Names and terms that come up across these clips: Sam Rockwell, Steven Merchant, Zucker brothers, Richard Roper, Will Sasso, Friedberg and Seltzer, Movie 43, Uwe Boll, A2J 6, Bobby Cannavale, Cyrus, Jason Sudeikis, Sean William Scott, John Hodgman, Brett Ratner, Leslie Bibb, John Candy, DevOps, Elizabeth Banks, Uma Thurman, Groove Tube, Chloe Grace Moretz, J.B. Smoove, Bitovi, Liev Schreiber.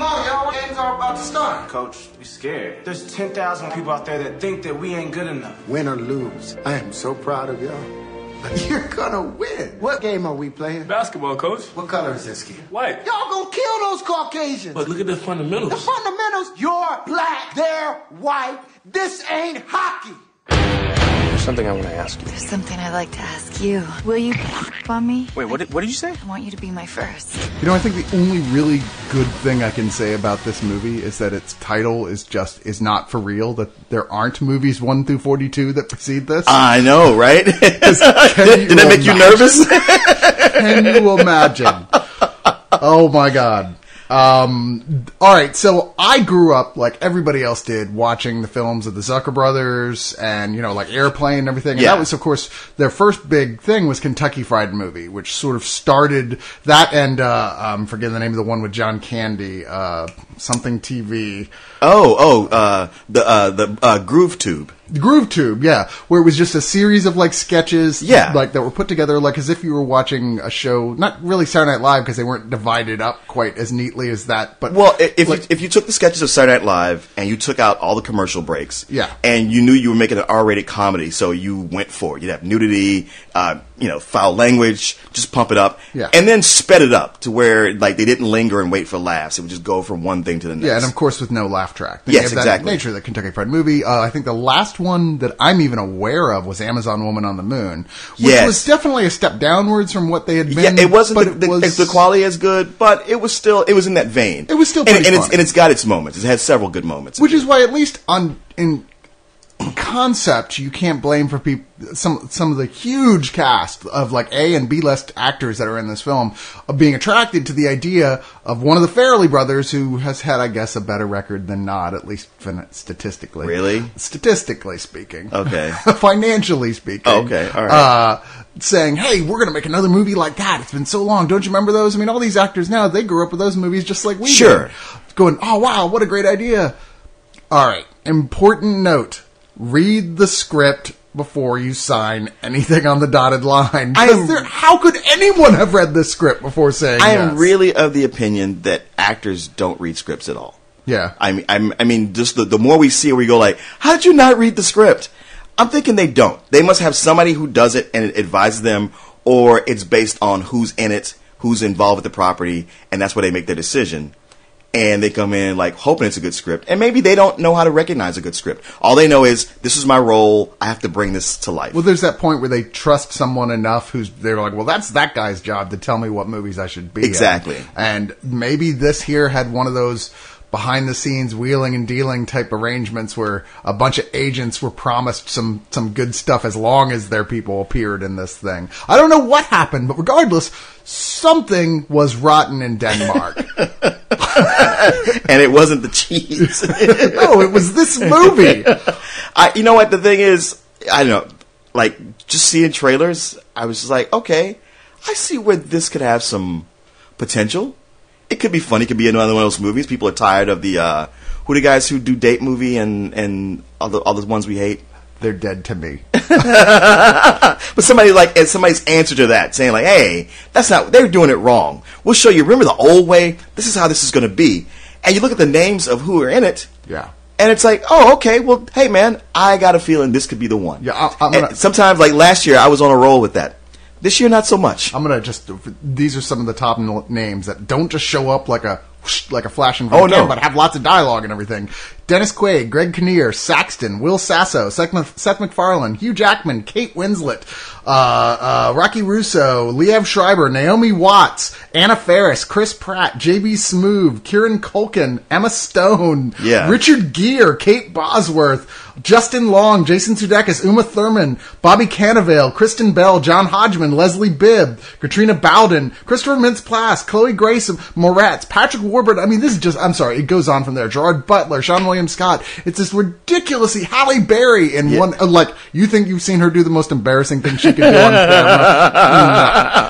Come on, y'all. Games are about to start. Coach, we scared. There's 10,000 people out there that think that we ain't good enough. Win or lose, I am so proud of y'all. You're gonna win. What game are we playing? Basketball, Coach. What color is this kid? White. Y'all gonna kill those Caucasians. But look at the fundamentals. The fundamentals? You're black, they're white. This ain't hockey. There's something I want to ask you. There's something I'd like to ask you. Will you get on me? Wait, what did you say? I want you to be my first. You know, I think the only really good thing I can say about this movie is that its title is not for real, that there aren't movies 1 through 42 that precede this. I know, right? Did that make you nervous? Can you imagine? Oh, my God. All right, so I grew up, like everybody else did, watching the films of the Zucker brothers and, you know, like Airplane and everything. And yeah. That was, of course, their first big thing was Kentucky Fried Movie, which sort of started that and, I'm forgetting the name of the one with John Candy, something TV. Groove Tube. Groove Tube, yeah, where it was just a series of like sketches, yeah, like that were put together like as if you were watching a show. Not really Saturday Night Live because they weren't divided up quite as neatly as that. But well, if you took the sketches of Saturday Night Live and you took out all the commercial breaks, yeah, and you knew you were making an R-rated comedy, so you went for it. You'd have nudity, you know, foul language, just pump it up, yeah, and then sped it up to where like they didn't linger and wait for laughs. It would just go from one thing to the next. Yeah, and of course with no laugh track. They yes, exactly. That nature of the Kentucky Fried Movie. I think the last one that I'm even aware of was Amazon Woman on the Moon, which yes. was definitely a step downwards from what they had been. Yeah, it wasn't but the quality as good, but it was in that vein. It was still pretty funny. It's got its moments. It had several good moments, which is why at least in concept you can't blame for some of the huge cast of like A and B list actors that are in this film of being attracted to the idea of one of the Farrelly brothers, who has had, I guess, a better record than not, at least statistically. Really? Statistically speaking. Okay. Financially speaking. Oh, okay. All right. Saying, hey, we're going to make another movie like that. It's been so long. Don't you remember those? I mean, all these actors now, they grew up with those movies just like we sure. did. Sure. Going, oh, wow, what a great idea. All right. Important note. Read the script before you sign anything on the dotted line. How could anyone have read this script before saying I am yes? really of the opinion that actors don't read scripts at all. Yeah. I mean, just the more we see it, we go like, how did you not read the script? I'm thinking they don't. They must have somebody who does it and it advises them, or it's based on who's in it, who's involved with the property, and that's where they make their decision. And they come in like hoping it's a good script. And maybe they don't know how to recognize a good script. All they know is, this is my role. I have to bring this to life. Well, there's that point where they trust someone enough they're like, well, that's that guy's job to tell me what movies I should be in. Exactly. And maybe this here had one of those behind-the-scenes wheeling and dealing type arrangements where a bunch of agents were promised some good stuff as long as their people appeared in this thing. I don't know what happened, but regardless, something was rotten in Denmark. And it wasn't the cheese. No, it was this movie. You know what? The thing is, I don't know, like, just seeing trailers, I was just like, okay, I see where this could have some potential. It could be funny. It could be another one of those movies. People are tired of the who are the guys who do date movie and all the ones we hate. They're dead to me. But somebody's answer to that, saying like, "Hey, that's not. They're doing it wrong. We'll show you. Remember the old way. This is how this is going to be." And you look at the names of who are in it. Yeah. And it's like, oh, okay. Well, hey, man, I got a feeling this could be the one. Yeah. Sometimes, like last year, I was on a roll with that. This year, not so much. I'm going to just... These are some of the top names that don't just show up like a flash in front of the camera, but have lots of dialogue and everything. Dennis Quaid, Greg Kinnear, Saxton, Will Sasso, Seth MacFarlane, Hugh Jackman, Kate Winslet, Rocky Russo, Liev Schreiber, Naomi Watts, Anna Faris, Chris Pratt, J.B. Smoove, Kieran Culkin, Emma Stone, yeah. Richard Gere, Kate Bosworth, Justin Long, Jason Sudeikis, Uma Thurman, Bobby Cannavale, Kristen Bell, John Hodgman, Leslie Bibb, Katrina Bowden, Christopher Mintz-Plasse, Chloe Grace Moretz, Patrick Warburton. I mean, this is just, I'm sorry, it goes on from there. Gerard Butler, Sean William Scott. It's this ridiculously Halle Berry in one, like, you think you've seen her do the most embarrassing thing she could do on camera.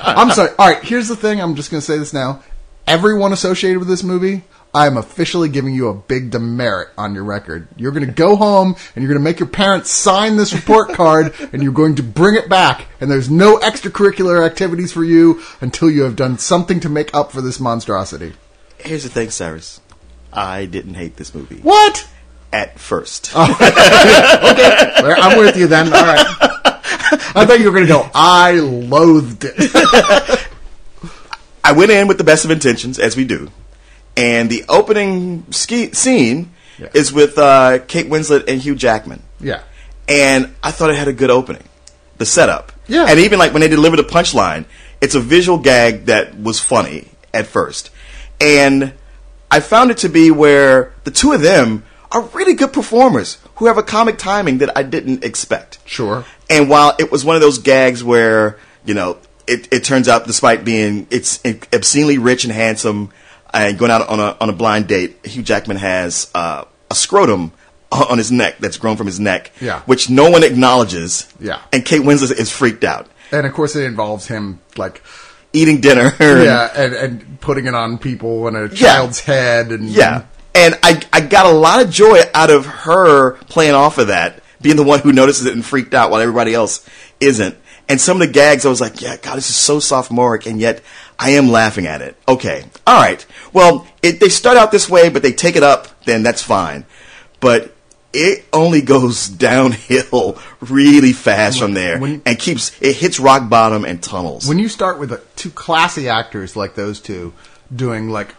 I'm sorry. All right, here's the thing. I'm just going to say this now. Everyone associated with this movie, I'm officially giving you a big demerit on your record. You're going to go home and you're going to make your parents sign this report card and you're going to bring it back. And there's no extracurricular activities for you until you have done something to make up for this monstrosity. Here's the thing, Cyrus. I didn't hate this movie. What? At first. Oh. Okay. Well, I'm with you then. All right. I thought you were going to go, I loathed it. I went in with the best of intentions, as we do. And the opening scene is with Kate Winslet and Hugh Jackman. Yeah. And I thought it had a good opening. The setup. Yeah. And even like when they delivered the punchline, it's a visual gag that was funny at first. And I found it to be where the two of them are really good performers who have a comic timing that I didn't expect. Sure. And while it was one of those gags where, you know, it turns out despite being it's obscenely rich and handsome and going out on a blind date, Hugh Jackman has a scrotum on his neck that's grown from his neck, yeah, which no one acknowledges. Yeah. And Kate Winslet is freaked out. And of course it involves him like eating dinner. Yeah, and putting it on people and a child's head. And yeah. And I got a lot of joy out of her playing off of that, being the one who notices it and freaked out while everybody else isn't. And some of the gags, I was like, yeah, God, this is so sophomoric, and yet I am laughing at it. Okay. All right. Well, they start out this way, but they take it up, then that's fine. But it only goes downhill really fast from there and it hits rock bottom and tunnels. When you start with two classy actors like those two doing like,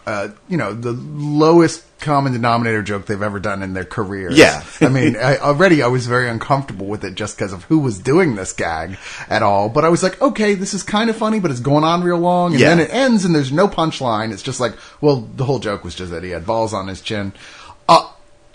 you know, the lowest common denominator joke they've ever done in their career. Yeah. I mean, I was very uncomfortable with it just because of who was doing this gag at all. But I was like, okay, this is kind of funny, but it's going on real long. And then it ends and there's no punchline. It's just like, well, the whole joke was just that he had balls on his chin.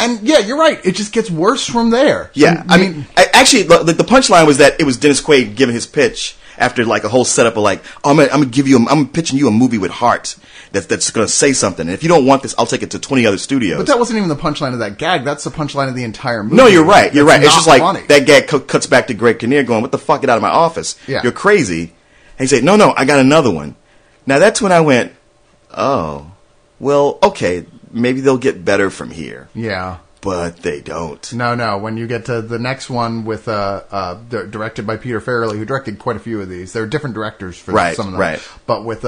And yeah, you're right. It just gets worse from there. Yeah. I mean actually, the punchline was that it was Dennis Quaid giving his pitch after like a whole setup of like, oh, I'm pitching you a movie with heart that's going to say something. And if you don't want this, I'll take it to 20 other studios. But that wasn't even the punchline of that gag. That's the punchline of the entire movie. No, you're right. You're right. It's just like funny. That gag cuts back to Greg Kinnear going, what the fuck? Get out of my office. Yeah. You're crazy. And he said, no, I got another one. Now that's when I went, oh, well, okay, maybe they'll get better from here. Yeah. But they don't. No. When you get to the next one with directed by Peter Farrelly, who directed quite a few of these. There are different directors for some of them. Right. But with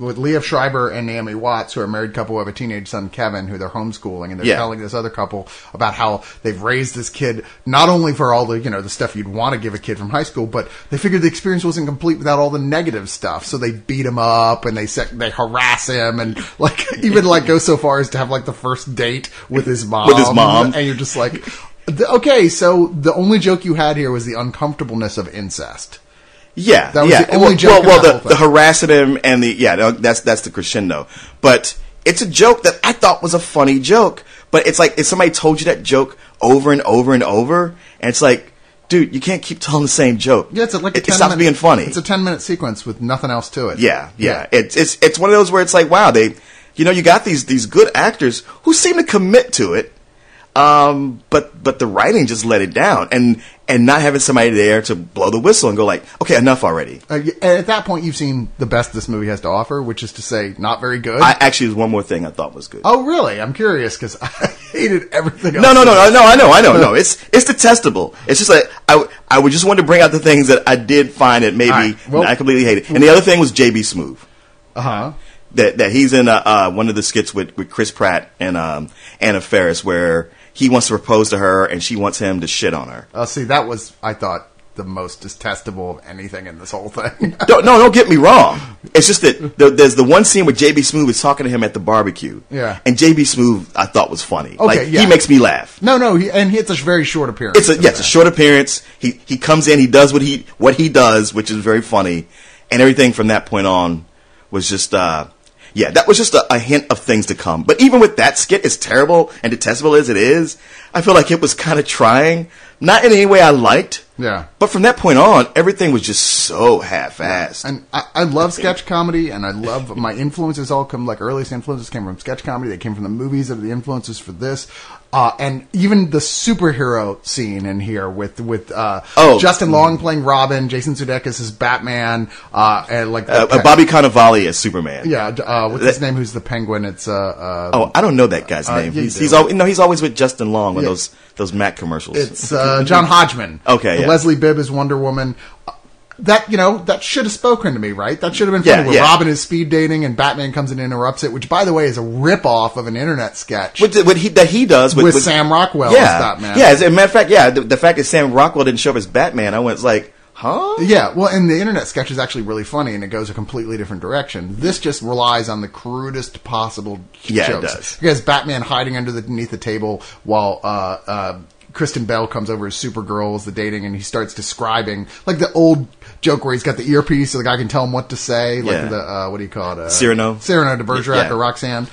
with Liev Schreiber and Naomi Watts, who are a married couple who have a teenage son, Kevin, who they're homeschooling, and they're telling this other couple about how they've raised this kid not only for all the, you know, the stuff you'd want to give a kid from high school, but they figured the experience wasn't complete without all the negative stuff. So they beat him up and they harass him and like even like go so far as to have like the first date with his mom. And you're just like, okay, so the only joke you had here was the uncomfortableness of incest. Yeah, that was the only joke. Well, the harassing him and that's the crescendo. But it's a joke that I thought was a funny joke. But it's like if somebody told you that joke over and over and over, and it's like, dude, you can't keep telling the same joke. Yeah, it's like it stops being funny. It's a 10-minute sequence with nothing else to it. Yeah. It's one of those where it's like, wow, you got these good actors who seem to commit to it. But the writing just let it down, and not having somebody there to blow the whistle and go like, okay, enough already. At that point, you've seen the best this movie has to offer, which is to say, not very good. There's one more thing I thought was good. Oh, really? I'm curious because I hated everything else. No. I know. No, it's detestable. It's just like I would just want to bring out the things that I did find that maybe I completely hated. And the other thing was J.B. Smoove. Uh-huh. That he's in one of the skits with Chris Pratt and Anna Faris where he wants to propose to her, and she wants him to shit on her. See, that was, I thought, the most detestable of anything in this whole thing. No, don't get me wrong. It's just that there's the one scene where J.B. Smoove is talking to him at the barbecue. Yeah. And J.B. Smoove, I thought, was funny. Okay, He makes me laugh. No, and it's a very short appearance. It's a short appearance. He comes in, he does what he does, which is very funny, and everything from that point on was just... that was just a hint of things to come. But even with that skit, as terrible and detestable as it is, I feel like it was kind of trying. Not in any way I liked. Yeah. But from that point on, everything was just so half-assed. And I love sketch comedy, and I love my influences all come, like, earliest influences came from sketch comedy. They came from the movies that are the influences for this. And even the superhero scene in here with Justin Long playing Robin, Jason Sudeikis as Batman, and like Bobby Cannavale as Superman. Yeah, what's his name? Who's the Penguin? It's I don't know that guy's name. He's always with Justin Long on those Mac commercials. It's John Hodgman. Okay, yeah. Leslie Bibb as Wonder Woman. that, you know, that should have spoken to me, right? That should have been funny. Where Robin is speed dating and Batman comes in and interrupts it, which, by the way, is a ripoff of an internet sketch. That he does with Sam Rockwell as Batman. Yeah, as a matter of fact, the fact that Sam Rockwell didn't show up as Batman, I was like, huh? Yeah, well, and the internet sketch is actually really funny, and it goes a completely different direction. This just relies on the crudest possible jokes. Yeah, it does. Because Batman hiding underneath the table while... Kristen Bell comes over as Supergirl as the dating, and he starts describing like the old joke where he's got the earpiece so the guy can tell him what to say, like the what do you call it, Cyrano de Bergerac or Roxanne,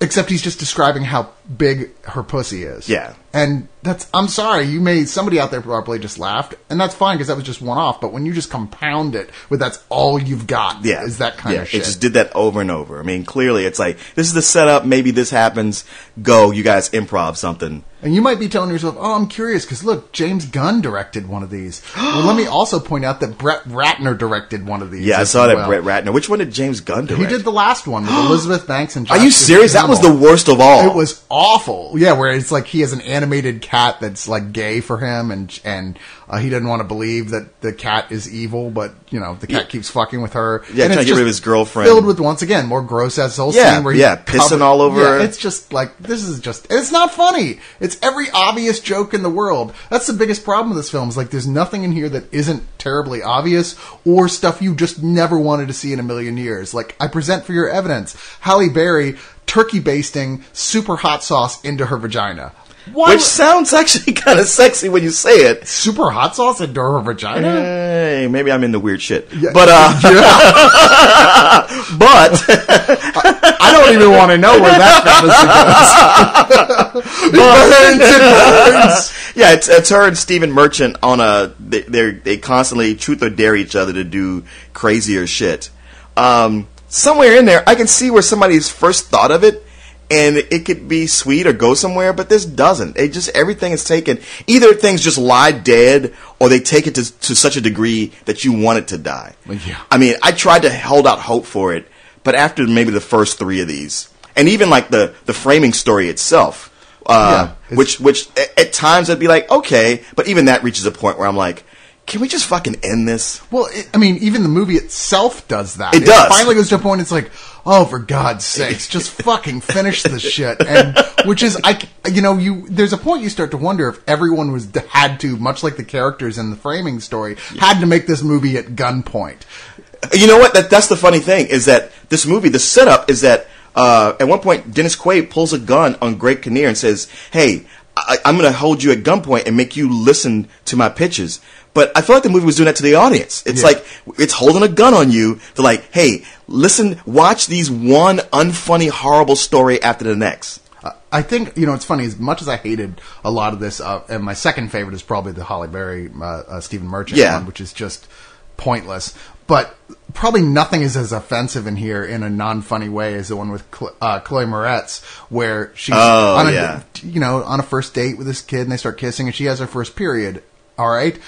except he's just describing how big her pussy is. Yeah, and that's, I'm sorry, you made somebody out there probably just laughed, and that's fine because that was just one off. But when you just compound it with that's all you've got, is that kind of shit. It just did that over and over. I mean, clearly it's like, this is the setup. Maybe this happens. Go, you guys improv something. And you might be telling yourself, oh, I'm curious because look, James Gunn directed one of these. Well, let me also point out that Brett Ratner directed one of these. Yeah, I saw that Brett Ratner. Which one did James Gunn direct? He did the last one with Elizabeth Banks and Josh. Are you serious? That was the worst of all. It was awful. Yeah, where it's like he has an animated cat that's like gay for him, and he doesn't want to believe that the cat is evil, but you know the cat keeps fucking with her. Yeah, and trying to get rid of his girlfriend. Filled with once again more gross ass whole scene where he's pissing all over. Yeah, it's just like it's not funny. It's every obvious joke in the world. That's the biggest problem with this film. Is like there's nothing in here that isn't terribly obvious or stuff you just never wanted to see in a million years. Like I present for your evidence, Halle Berry turkey basting super hot sauce into her vagina. Why? Which sounds actually kind of sexy when you say it. Super hot sauce into her vagina? Hey, maybe I'm into weird shit. Yeah. But, I don't even want to know where that goes. It burns. Yeah, it's her and Steven Merchant on a... They constantly truth or dare each other to do crazier shit. Somewhere in there, I can see where somebody's first thought of it. And it could be sweet or go somewhere, but this doesn't. It just, everything is taken. Either things just lie dead, or they take it to such a degree that you want it to die. Yeah. I mean, I tried to hold out hope for it, but after maybe the first three of these, and even like the framing story itself, which at times I'd be like, okay, but even that reaches a point where I'm like, can we just fucking end this? Well, even the movie itself does that. It does. It finally goes to a point, it's like, oh, for God's sakes, just fucking finish this shit. And which is, there's a point you start to wonder if everyone had to, much like the characters in the framing story, had to make this movie at gunpoint. You know what? That's the funny thing, is that this movie, the setup is that, at one point, Dennis Quaid pulls a gun on Greg Kinnear and says, hey, I'm going to hold you at gunpoint and make you listen to my pitches. But I feel like the movie was doing that to the audience. It's like, it's holding a gun on you. They're like, hey, listen, watch these one unfunny, horrible story after the next. I think, it's funny, as much as I hated a lot of this, and my second favorite is probably the Halle Berry, Stephen Merchant one, which is just pointless. But probably nothing is as offensive in here in a non-funny way as the one with Chloe Moretz, where she's on a first date with this kid and they start kissing and she has her first period. All right.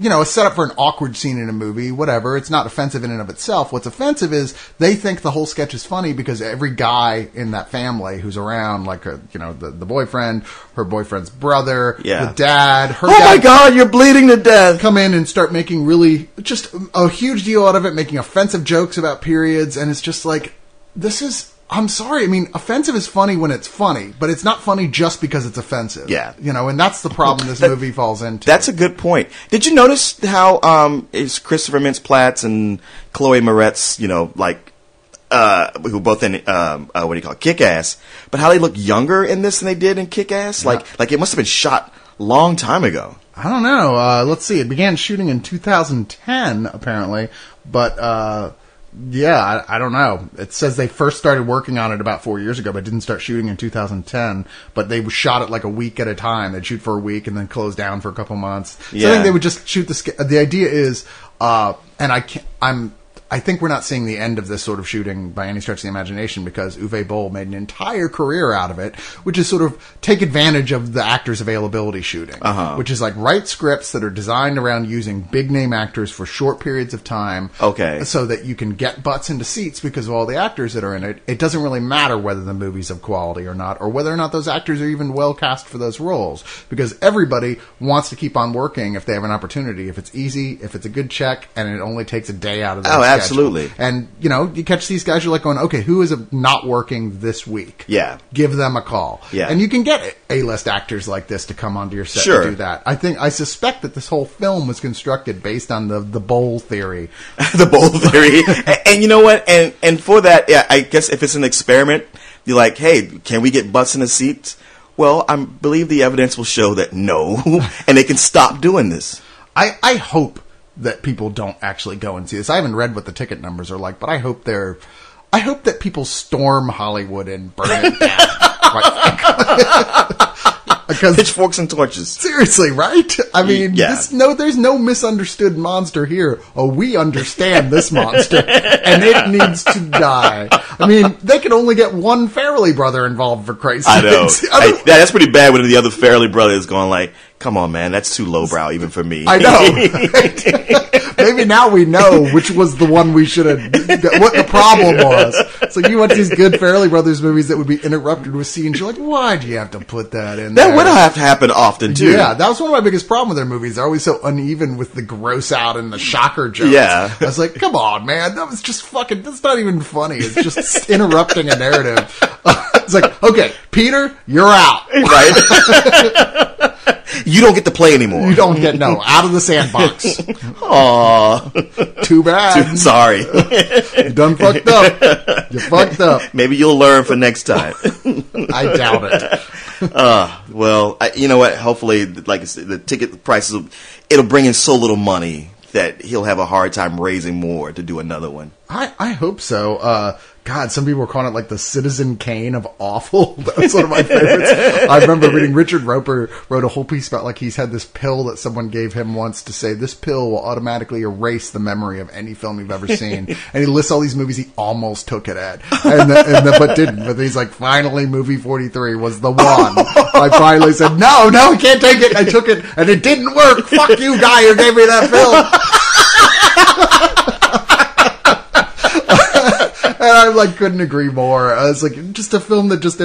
It's set up for an awkward scene in a movie, whatever. It's not offensive in and of itself. What's offensive is they think the whole sketch is funny because every guy in that family who's around, like, the boyfriend, her boyfriend's brother, the dad, her dad. Oh, my God, you're bleeding to death. Come in and start making really just a huge deal out of it, making offensive jokes about periods. And it's just like, this is... I'm sorry. I mean, offensive is funny when it's funny, but it's not funny just because it's offensive. Yeah. And that's the problem this movie falls into. That's a good point. Did you notice how is Christopher Mintz-Plasse and Chloe Moretz, who both in, Kick-Ass, but how they look younger in this than they did in Kick-Ass? Yeah. Like it must have been shot a long time ago. I don't know. Let's see. It began shooting in 2010, apparently, but... I don't know. It says they first started working on it about 4 years ago, but didn't start shooting in 2010. But they shot it like a week at a time. They'd shoot for a week and then close down for a couple months. So I think they would just shoot the... The idea is... And I can't... I'm... I think we're not seeing the end of this sort of shooting by any stretch of the imagination, because Uwe Boll made an entire career out of it, which is sort of take advantage of the actors' availability shooting, which is like write scripts that are designed around using big-name actors for short periods of time so that you can get butts into seats because of all the actors that are in it. It doesn't really matter whether the movie's of quality or not, or whether or not those actors are even well cast for those roles, because everybody wants to keep on working if they have an opportunity, if it's easy, if it's a good check, and it only takes a day out of their schedule. Absolutely. And, you know, you catch these guys, you're like going, okay, who is not working this week? Yeah. Give them a call. Yeah. And you can get A-list actors like this to come onto your set and do that. I suspect that this whole film was constructed based on the Boll theory. The Boll theory. And you know what? And for that, yeah, I guess if it's an experiment, you're like, hey, can we get butts in a seat? Well, I believe the evidence will show that no, and they can stop doing this. I hope that people don't actually go and see this. I haven't read what the ticket numbers are like, but I hope that people storm Hollywood and burn it down. Because pitchforks and torches. Seriously, right? I mean, there's no misunderstood monster here. Oh, we understand this monster, and it needs to die. I mean, they can only get one Farrelly brother involved, for Christ's sake. I know. That's pretty bad when the other Farrelly brother is going like, come on, man, that's too lowbrow even for me. I know. Maybe now we know which was the one we should have, what the problem was. So you watch these good Farrelly Brothers movies that would be interrupted with scenes. You're like, why do you have to put that in there? That would have to happen often, too. Yeah, that was one of my biggest problems with their movies. They're always so uneven with the gross out and the shocker jokes. Yeah. I was like, come on, man, that was just fucking, that's not even funny. It's just interrupting a narrative. It's like, okay, Peter, you're out. Right. You don't get to play anymore. You don't get, no, out of the sandbox. Aww. Too bad. Sorry. You done fucked up. You fucked up. Maybe you'll learn for next time. I doubt it. Well, you know what? Hopefully, like I said, the ticket prices, it'll bring in so little money that he'll have a hard time raising more to do another one. I hope so. God, some people were calling it like the Citizen Kane of awful. That was one of my favorites. I remember reading Richard Roper wrote a whole piece about like he's had this pill that someone gave him once to say this pill will automatically erase the memory of any film you've ever seen. And he lists all these movies he almost took it at, but didn't. But he's like, finally, movie 43 was the one. I finally said, no, I can't take it. I took it, and it didn't work. Fuck you, guy who gave me that pill. And I couldn't agree more. It's like just a film that just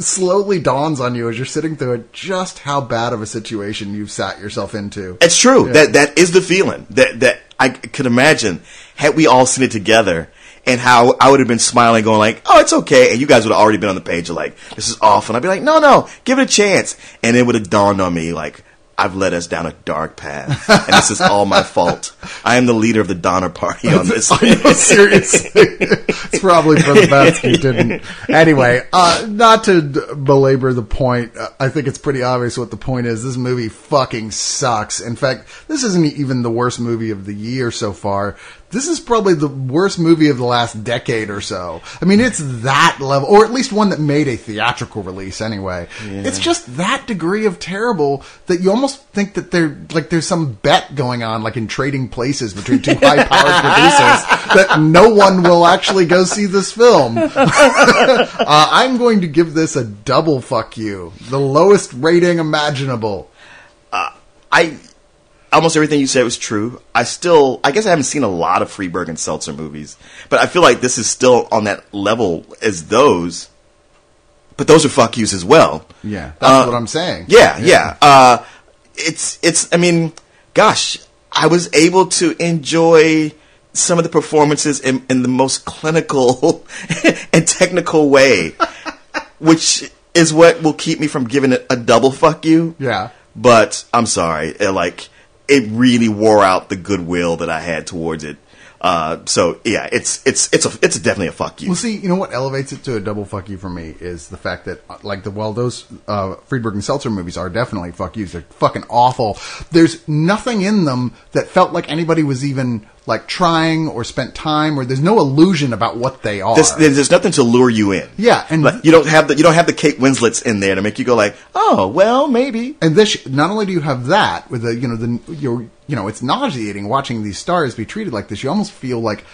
slowly dawns on you as you're sitting through it, just how bad of a situation you've sat yourself into. It's true. Yeah. That is the feeling that I could imagine had we all seen it together, and how I would have been smiling, going like, "Oh, it's okay," and you guys would have already been on the page of like, "This is awful." And I'd be like, "No, give it a chance," and it would have dawned on me like, I've led us down a dark path, and this is all my fault. I am the leader of the Donner Party on this. I know, seriously. It's probably for the best you didn't. Anyway, not to belabor the point, I think it's pretty obvious what the point is. This movie fucking sucks. In fact, this isn't even the worst movie of the year so far. This is probably the worst movie of the last decade or so. I mean, it's that level, or at least one that made a theatrical release anyway. Yeah. It's just that degree of terrible that you almost think that there's some bet going on, like in Trading Places between two high-powered producers, that no one will actually go see this film. I'm going to give this a double fuck you. The lowest rating imaginable. Almost everything you said was true. I guess I haven't seen a lot of Friedberg and Seltzer movies, but I feel like this is still on that level as those. But those are fuck yous as well. Yeah, that's what I'm saying. Yeah. I mean, gosh, I was able to enjoy some of the performances in the most clinical and technical way, which is what will keep me from giving it a double fuck you. Yeah, but I'm sorry, it really wore out the goodwill that I had towards it. So yeah, it's definitely a fuck you. Well, see, you know what elevates it to a double fuck you for me is the fact that those Friedberg and Seltzer movies are definitely fuck yous. They're fucking awful. There's nothing in them that felt like anybody was even trying or spent time, or there's no illusion about what they are. There's nothing to lure you in. Yeah, and you don't have the Kate Winslets in there to make you go like, oh well, maybe. And this, not only do you have that with the you know, it's nauseating watching these stars be treated like this. You almost feel like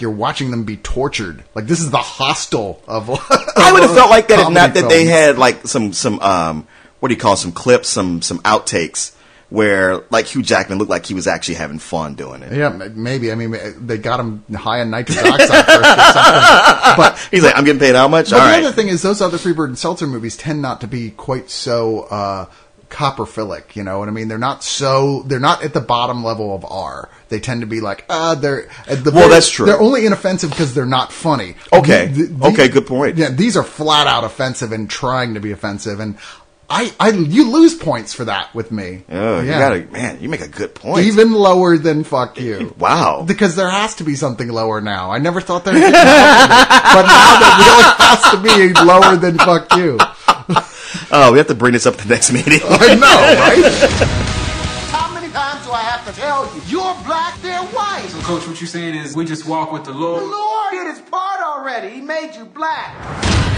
you're watching them be tortured. Like, this is the Hostel of I would have felt like that if not that they had, like, some what do you call it, some clips, some outtakes where, like, Hugh Jackman looked like he was actually having fun doing it. Yeah, maybe. I mean, they got him high on nitrous oxide first or something. But he's like, I'm getting paid how much? But all the other thing is, those other Friedberg and Seltzer movies tend not to be quite so... copperphilic, you know what I mean? They're not at the bottom level of R. They tend to be like, they're... that's true. They're only inoffensive because they're not funny. Okay. Okay, good point. Yeah, these are flat out offensive and trying to be offensive, and you lose points for that with me. Oh, yeah. You make a good point. Even lower than fuck you. Wow. Because there has to be something lower now. I never thought there was something lower, but now there really has to be lower than fuck you. Oh, we have to bring this up the next meeting. I know, right? How many times do I have to tell you? You're black, they're white. So, Coach, what you're saying is we just walk with the Lord? The Lord did his part already. He made you black.